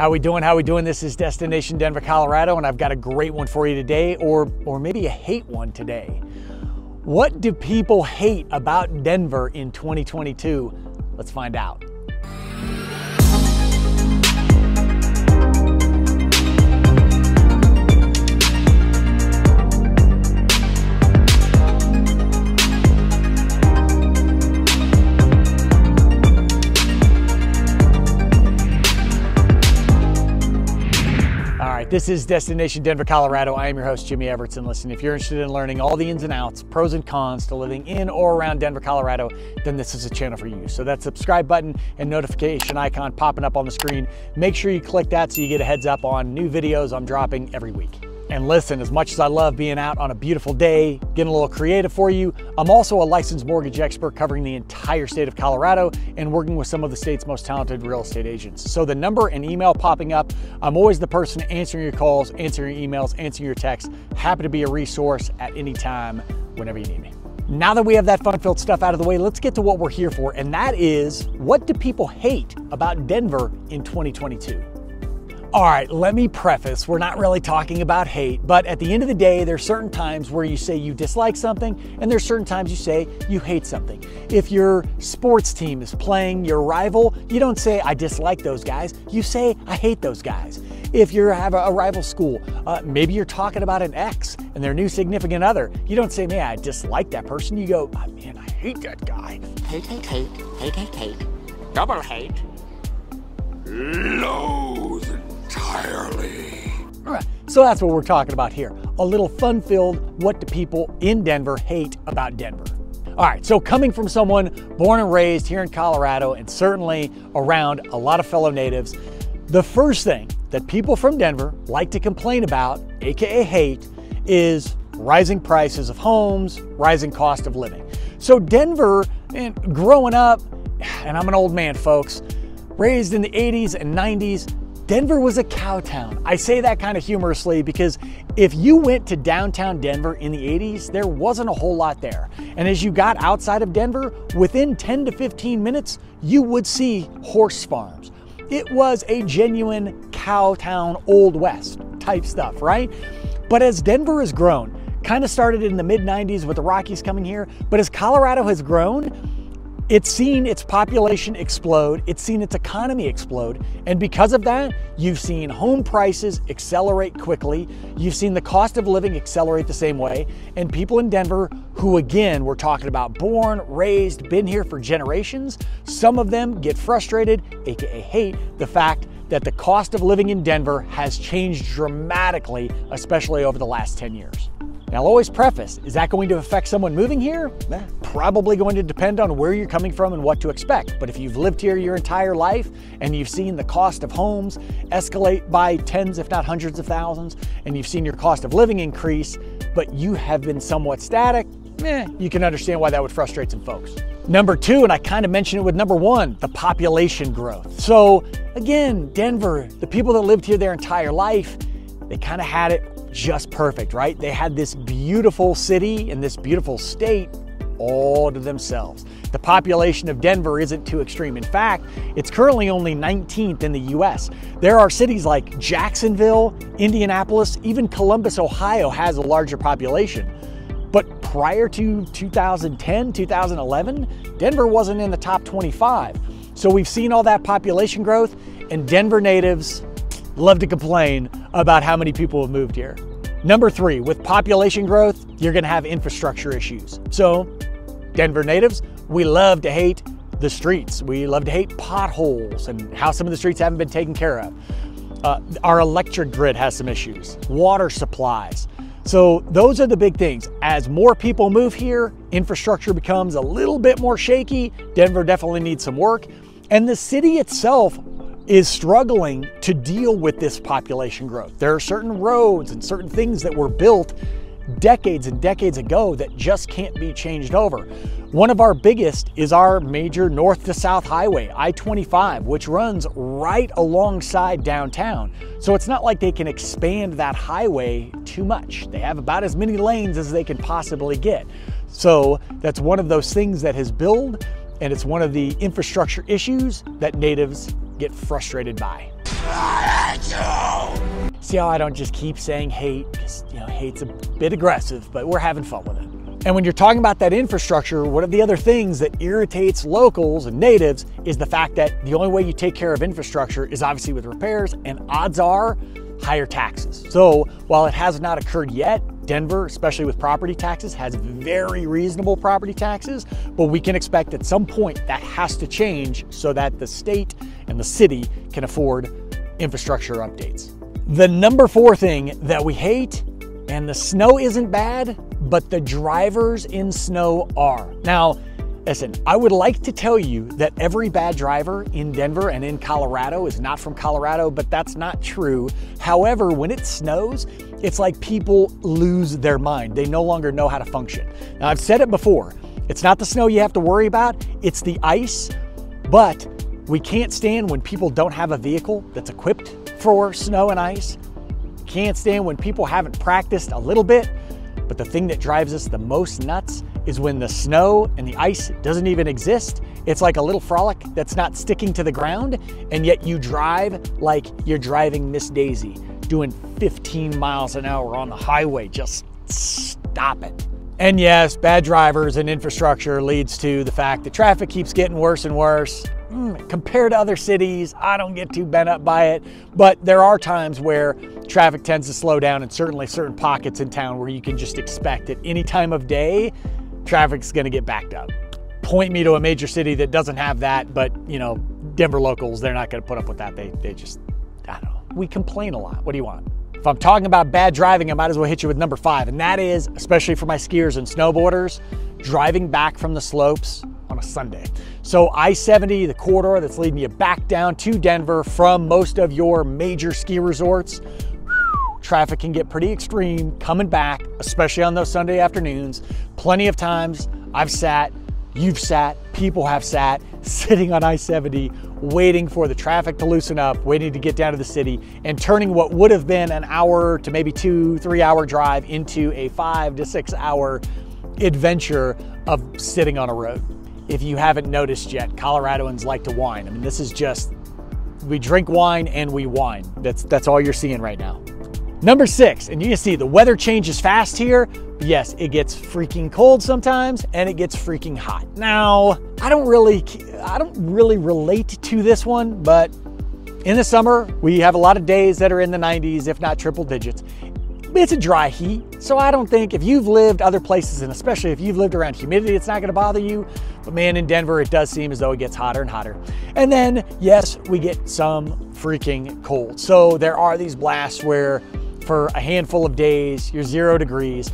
How we doing? This is Destination Denver, Colorado, and I've got a great one for you today, or maybe a hate one today. What do people hate about Denver in 2022? Let's find out. This is Destination Denver, Colorado. I am your host, Jimmy Everetts. And listen, if you're interested in learning all the ins and outs, pros and cons to living in or around Denver, Colorado, then this is a channel for you. So that subscribe button and notification icon popping up on the screen, make sure you click that so you get a heads up on new videos I'm dropping every week. And listen, as much as I love being out on a beautiful day, getting a little creative for you, I'm also a licensed mortgage expert covering the entire state of Colorado and working with some of the state's most talented real estate agents. So the number and email popping up, I'm always the person answering your calls, answering your emails, answering your texts. Happy to be a resource at any time, whenever you need me. Now that we have that fun-filled stuff out of the way, let's get to what we're here for, and that is, what do people hate about Denver in 2022? All right, let me preface, we're not really talking about hate, but at the end of the day, there are certain times where you say you dislike something, and there's certain times you say you hate something. If your sports team is playing your rival, you don't say, I dislike those guys, you say, I hate those guys. If you have a rival school, maybe you're talking about an ex and their new significant other, you don't say, man, I dislike that person, you go, oh, man, I hate that guy. Hate, hate, hate, hate, hate, hate, double hate, loathe. Entirely. All right, so that's what we're talking about here. A little fun-filled, what do people in Denver hate about Denver? All right, so coming from someone born and raised here in Colorado and certainly around a lot of fellow natives, the first thing that people from Denver like to complain about, AKA hate, is rising prices of homes, rising cost of living. So Denver, and growing up, and I'm an old man, folks, raised in the 80s and 90s, Denver was a cow town. I say that kind of humorously because if you went to downtown Denver in the 80s, there wasn't a whole lot there. And as you got outside of Denver, within 10 to 15 minutes, you would see horse farms. It was a genuine cow town, Old West type stuff, right? But as Denver has grown, kind of started in the mid 90s with the Rockies coming here, but as Colorado has grown, it's seen its population explode, it's seen its economy explode, and because of that, you've seen home prices accelerate quickly, you've seen the cost of living accelerate the same way, and people in Denver who, again, we're talking about born, raised, been here for generations, some of them get frustrated, AKA hate, the fact that the cost of living in Denver has changed dramatically, especially over the last 10 years. Now, I'll always preface, is that going to affect someone moving here? Probably going to depend on where you're coming from and what to expect. But if you've lived here your entire life and you've seen the cost of homes escalate by tens, if not hundreds of thousands, and you've seen your cost of living increase, but you have been somewhat static, you can understand why that would frustrate some folks. Number two, and I kind of mentioned it with number one, the population growth. So again, Denver, the people that lived here their entire life, they kind of had it just perfect, right? They had this beautiful city and this beautiful state all to themselves. The population of Denver isn't too extreme. In fact, it's currently only 19th in the US. There are cities like Jacksonville, Indianapolis, even Columbus, Ohio has a larger population. But prior to 2010, 2011, Denver wasn't in the top 25. So we've seen all that population growth, and Denver natives love to complain about how many people have moved here. Number three, with population growth, you're gonna have infrastructure issues. So Denver natives, we love to hate the streets. We love to hate potholes and how some of the streets haven't been taken care of. Our electric grid has some issues, water supplies. So those are the big things. As more people move here, infrastructure becomes a little bit more shaky. Denver definitely needs some work. And the city itself is struggling to deal with this population growth. There are certain roads and certain things that were built decades and decades ago that just can't be changed over. One of our biggest is our major north to south highway, I-25, which runs right alongside downtown. So it's not like they can expand that highway too much. They have about as many lanes as they can possibly get. So that's one of those things that has built, and it's one of the infrastructure issues that natives get frustrated by. See how I don't just keep saying hate, because hate's a bit aggressive, but we're having fun with it. And when you're talking about that infrastructure, one of the other things that irritates locals and natives is the fact that the only way you take care of infrastructure is obviously with repairs, and odds are higher taxes. So while it has not occurred yet, Denver, especially with property taxes, has very reasonable property taxes, but we can expect at some point that has to change so that the state and the city can afford infrastructure updates. The number 4 thing that we hate, and the snow isn't bad, but the drivers in snow are. Now, listen, I would like to tell you that every bad driver in Denver and in Colorado is not from Colorado, but that's not true. However, when it snows, it's like people lose their mind. They no longer know how to function. Now, I've said it before, it's not the snow you have to worry about, it's the ice, but we can't stand when people don't have a vehicle that's equipped for snow and ice. Can't stand when people haven't practiced a little bit, but the thing that drives us the most nuts is when the snow and the ice doesn't even exist. It's like a little frolic that's not sticking to the ground, and yet you drive like you're driving Miss Daisy, doing 15 miles an hour on the highway. Just stop it. And yes, bad drivers and infrastructure leads to the fact that traffic keeps getting worse and worse. Compared to other cities, I don't get too bent up by it, but there are times where traffic tends to slow down, and certainly certain pockets in town where you can just expect at any time of day, traffic's gonna get backed up. Point me to a major city that doesn't have that, but Denver locals, they're not gonna put up with that. They just, I don't know. We complain a lot, what do you want? If I'm talking about bad driving, I might as well hit you with number 5, and that is, especially for my skiers and snowboarders, driving back from the slopes on a Sunday. So I-70, the corridor that's leading you back down to Denver from most of your major ski resorts, traffic can get pretty extreme coming back, especially on those Sunday afternoons. Plenty of times I've sat, you've sat, people have sat, sitting on I-70, waiting for the traffic to loosen up, waiting to get down to the city, and turning what would have been an hour to maybe 2-3 hour drive into a 5-to-6 hour adventure of sitting on a road. If you haven't noticed yet, Coloradoans like to whine. I mean, this is just, we drink wine and we whine. That's all you're seeing right now. Number 6, and you can see the weather changes fast here. Yes, it gets freaking cold sometimes, and it gets freaking hot. Now, I don't really relate to this one, but in the summer, we have a lot of days that are in the 90s, if not triple digits. It's a dry heat, so I don't think, if you've lived other places, and especially if you've lived around humidity, it's not gonna bother you. But man, in Denver, it does seem as though it gets hotter and hotter. And then, yes, we get some freaking cold. So there are these blasts where for a handful of days, you're 0 degrees.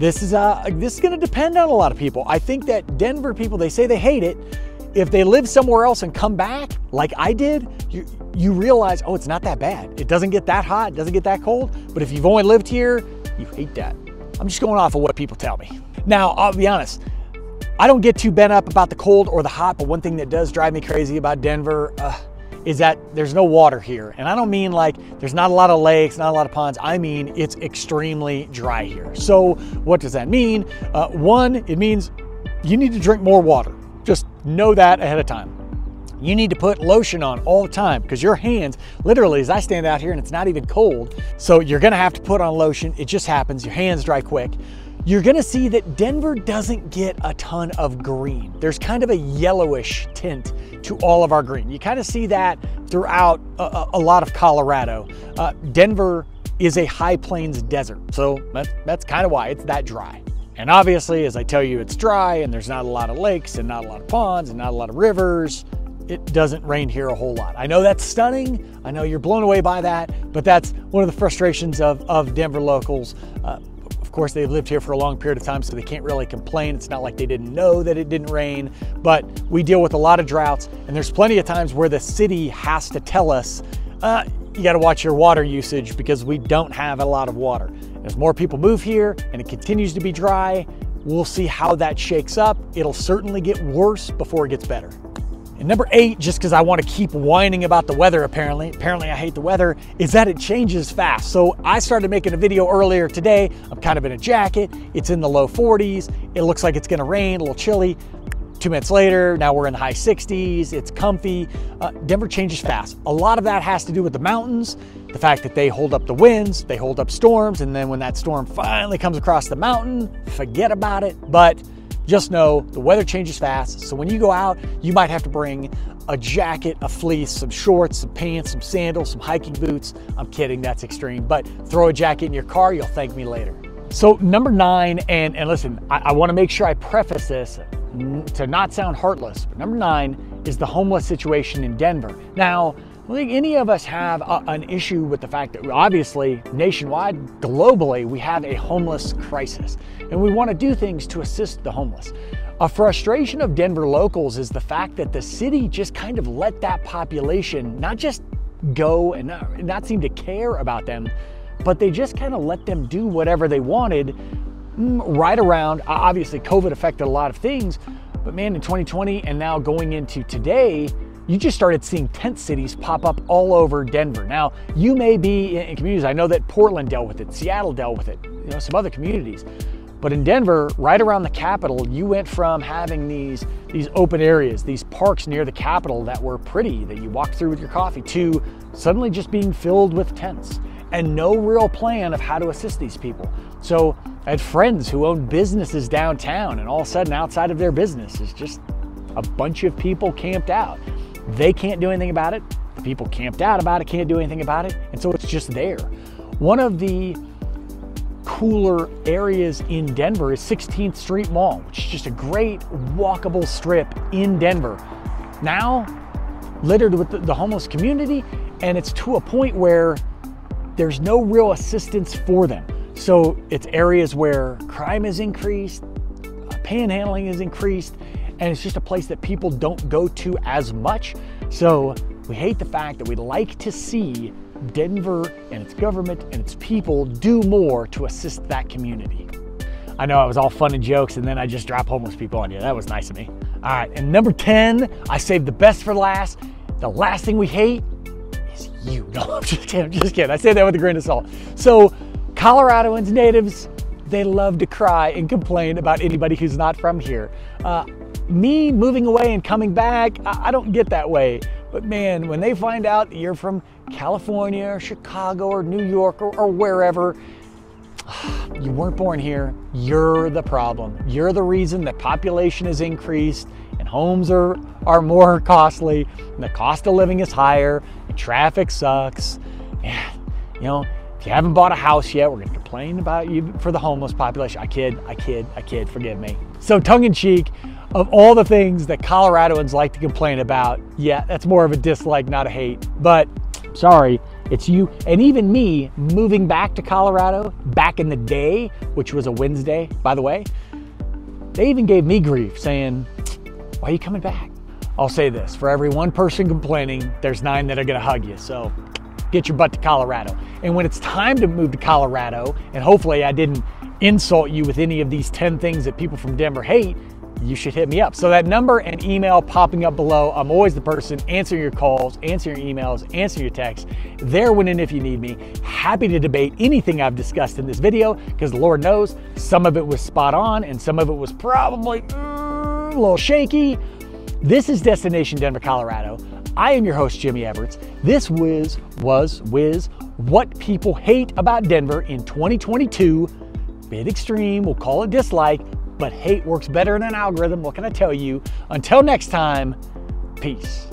This is gonna depend on a lot of people. I think that Denver people, they say they hate it. If they live somewhere else and come back, like I did, you realize, oh, it's not that bad. It doesn't get that hot, it doesn't get that cold. But if you've only lived here, you hate that. I'm just going off of what people tell me. Now, I'll be honest, I don't get too bent up about the cold or the hot, but one thing that does drive me crazy about Denver, is that there's no water here. And I don't mean like there's not a lot of lakes, not a lot of ponds. I mean, it's extremely dry here. So what does that mean? One, it means you need to drink more water. Just know that ahead of time. You need to put lotion on all the time because your hands, literally, as I stand out here and it's not even cold, so you're gonna have to put on lotion. It just happens, your hands dry quick. You're gonna see that Denver doesn't get a ton of green. There's kind of a yellowish tint to all of our green. You kind of see that throughout a lot of Colorado. Denver is a high plains desert, so that's kind of why it's that dry. And obviously, as I tell you, it's dry and there's not a lot of lakes and not a lot of ponds and not a lot of rivers. It doesn't rain here a whole lot. I know that's stunning. I know you're blown away by that, but that's one of the frustrations of Denver locals. Of course, they've lived here for a long period of time, so they can't really complain. It's not like they didn't know that it didn't rain, but we deal with a lot of droughts, and there's plenty of times where the city has to tell us, you gotta watch your water usage because we don't have a lot of water. As more people move here and it continues to be dry, we'll see how that shakes up. It'll certainly get worse before it gets better. And number 8, just because I want to keep whining about the weather, apparently I hate the weather, is that it changes fast. So I started making a video earlier today. I'm kind of in a jacket. It's in the low 40s. It looks like it's going to rain, a little chilly. 2 minutes later, now we're in the high 60s, it's comfy. Denver changes fast. A lot of that has to do with the mountains, the fact that they hold up the winds, they hold up storms, and then when that storm finally comes across the mountain, forget about it. But just know the weather changes fast, so when you go out, you might have to bring a jacket, a fleece, some shorts, some pants, some sandals, some hiking boots. I'm kidding, that's extreme, but throw a jacket in your car, you'll thank me later. So number 9, and listen, I wanna make sure I preface this to not sound heartless, but number 9 is the homeless situation in Denver. Now, I think any of us have an issue with the fact that obviously nationwide, globally, we have a homeless crisis, and we wanna do things to assist the homeless. A frustration of Denver locals is the fact that the city just kind of let that population not just go and not seem to care about them, but they just kind of let them do whatever they wanted right around. Obviously, COVID affected a lot of things, but man, in 2020 and now going into today, you just started seeing tent cities pop up all over Denver. Now, you may be in communities, I know that Portland dealt with it, Seattle dealt with it, you know, some other communities. But in Denver, right around the Capitol, you went from having these open areas, these parks near the Capitol that were pretty, that you walked through with your coffee, to suddenly just being filled with tents, and no real plan of how to assist these people. So I had friends who owned businesses downtown, and all of a sudden outside of their business is just a bunch of people camped out. They can't do anything about it. The people camped out about it can't do anything about it. And so it's just there. One of the cooler areas in Denver is 16th Street Mall, which is just a great walkable strip in Denver. Now littered with the homeless community, and it's to a point where there's no real assistance for them. So it's areas where crime is increased, panhandling is increased, and it's just a place that people don't go to as much. So we hate the fact that we'd like to see Denver and its government and its people do more to assist that community. I know I was all fun and jokes, and then I just drop homeless people on you. That was nice of me. All right, and number 10, I saved the best for last. The last thing we hate, you. No, I'm just kidding. I say that with a grain of salt. So Coloradoans, natives, they love to cry and complain about anybody who's not from here. Me moving away and coming back, I don't get that way. But man, when they find out that you're from California or Chicago or New York or wherever, you weren't born here, you're the problem. You're the reason that population has increased, and homes are more costly, and the cost of living is higher, and traffic sucks. And, you know, if you haven't bought a house yet, we're gonna complain about you for the homeless population. I kid, forgive me. So tongue in cheek, of all the things that Coloradoans like to complain about, yeah, that's more of a dislike, not a hate, but sorry, it's you. And even me moving back to Colorado back in the day, which was a Wednesday, by the way, they even gave me grief saying, why are you coming back? I'll say this, for every one person complaining, there's 9 that are gonna hug you. So get your butt to Colorado. And when it's time to move to Colorado, and hopefully I didn't insult you with any of these 10 things that people from Denver hate, you should hit me up. So that number and email popping up below, I'm always the person answering your calls, answering your emails, answering your texts, there when and if you need me. Happy to debate anything I've discussed in this video, because Lord knows some of it was spot on and some of it was probably a little shaky. This is Destination Denver, Colorado. I am your host, Jimmy Everetts. This was What People Hate About Denver in 2022. Bit extreme, we'll call it dislike, but hate works better in an algorithm. What can I tell you? Until next time, peace.